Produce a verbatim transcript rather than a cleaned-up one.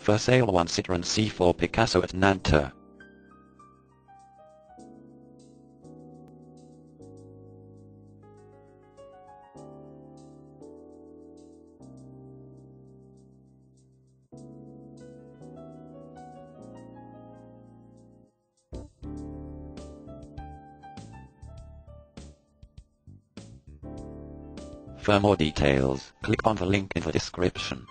For sale one Citroen C four Picasso at Nanterre. For more details, click on the link in the description.